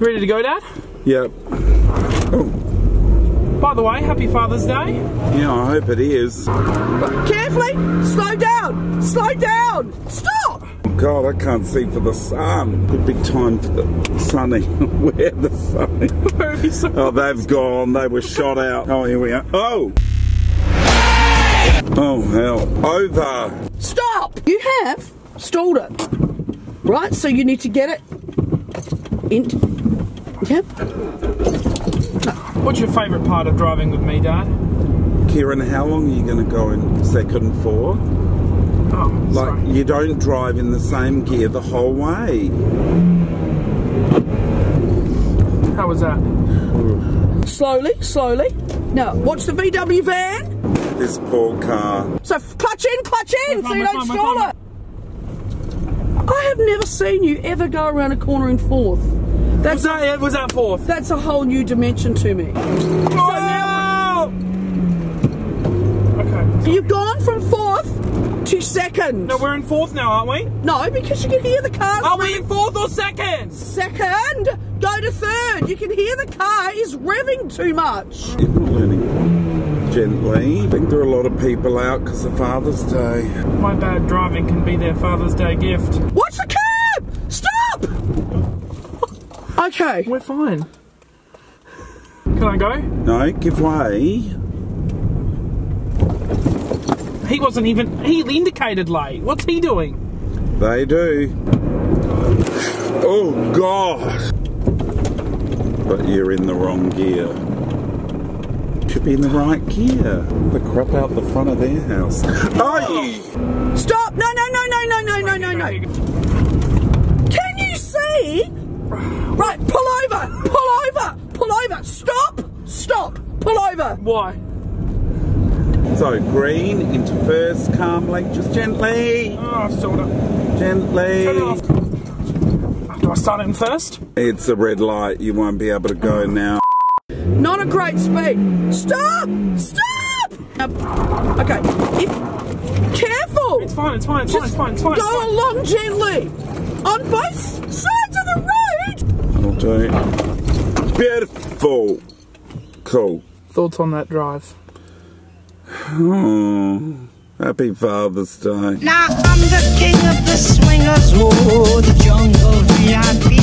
Ready to go, Dad? Yep. Oh. By the way, happy Father's Day. Yeah, I hope it is. Carefully! Slow down! Slow down! Stop! God, I can't see for the sun. Good big time for the sunny. Where the sunny? Where are you so oh, they've gone. They were shot out. Oh, here we are. Oh! Oh, hell. Over! Stop! You have stalled it. Right, so you need to get it into... Yep. What's your favourite part of driving with me, Dad? Kieran, how long are you going to go in second for? Oh, like, sorry. You don't drive in the same gear the whole way. How was that? Slowly, slowly. Now, watch the VW van. This poor car. So, clutch in, so you don't stall it. I have never seen you ever go around a corner in fourth. That's was that fourth? That's a whole new dimension to me. Oh! So now okay. Sorry. You've gone from fourth to second. No, we're in fourth now, aren't we? No, because you can hear the cars. Are we in fourth or second? Second. Go to third. You can hear the car is revving too much. You're not learning gently. I think there are a lot of people out because of Father's Day. My bad driving can be their Father's Day gift. Watch the curb! Stop! Okay. We're fine. Can I go? No, give way. He wasn't even... He indicated late. What's he doing? They do. Oh, God. But you're in the wrong gear. Should be in the right gear. The crap out the front of their house. Oh! Stop! No, no, no, no, no, no, no, no, no. Can you see... Right, pull over, pull over, pull over, stop, stop, pull over. Why? So, green into first, calmly, just gently. Oh, I've stalled it. Gently. Turn it off. Do I start in first? It's a red light, you won't be able to go now. Not a great speed. Stop, stop. Okay, careful. It's fine, it's fine, it's fine, it's fine, it's fine. Go along gently, on both sides of the road. Beautiful. Cool. Thoughts on that drive? Oh, happy Father's Day. Now I'm the king of the swingers, oh, the jungle VIP.